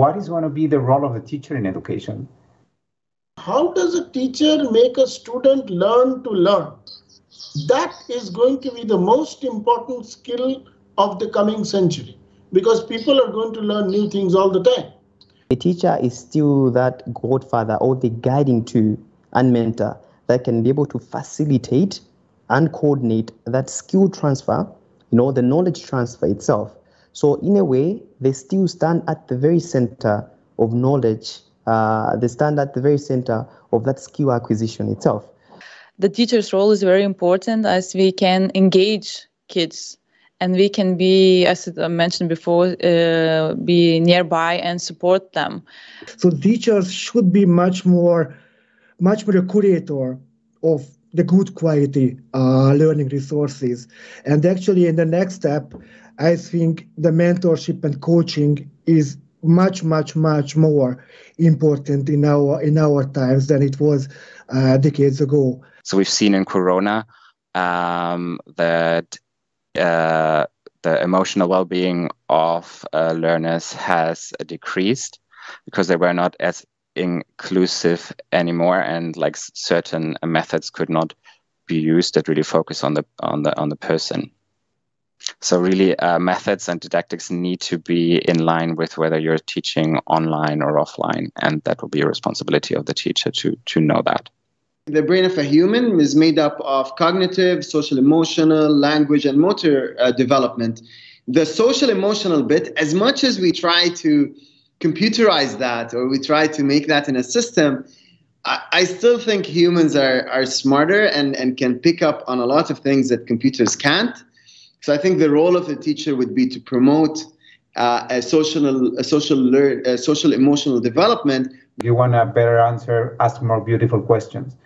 what is going to be the role of the teacher in education? How does a teacher make a student learn to learn? That is going to be the most important skill of the coming century, because people are going to learn new things all the time. A teacher is still that godfather or the guiding tool and mentor that can be able to facilitate and coordinate that skill transfer, the knowledge transfer itself. So in a way, they still stand at the very center of knowledge. They stand at the very center of that skill acquisition itself. The teacher's role is very important, as we can engage kids and we can be, as I mentioned before, be nearby and support them. So teachers should be much more a curator of the good quality learning resources. And actually in the next step, I think the mentorship and coaching is much more important in our times than it was decades ago. So we've seen in Corona that the emotional well-being of learners has decreased because they were not as inclusive anymore, and like certain methods could not be used that really focus on the person. So really, methods and didactics need to be in line with whether you're teaching online or offline, and that will be a responsibility of the teacher to know that. The brain of a human is made up of cognitive, social, emotional, language, and motor development. The social, emotional bit, as much as we try to computerize that or we try to make that in a system, I still think humans are smarter and can pick up on a lot of things that computers can't. So I think the role of the teacher would be to promote social emotional development. If you want a better answer, ask more beautiful questions.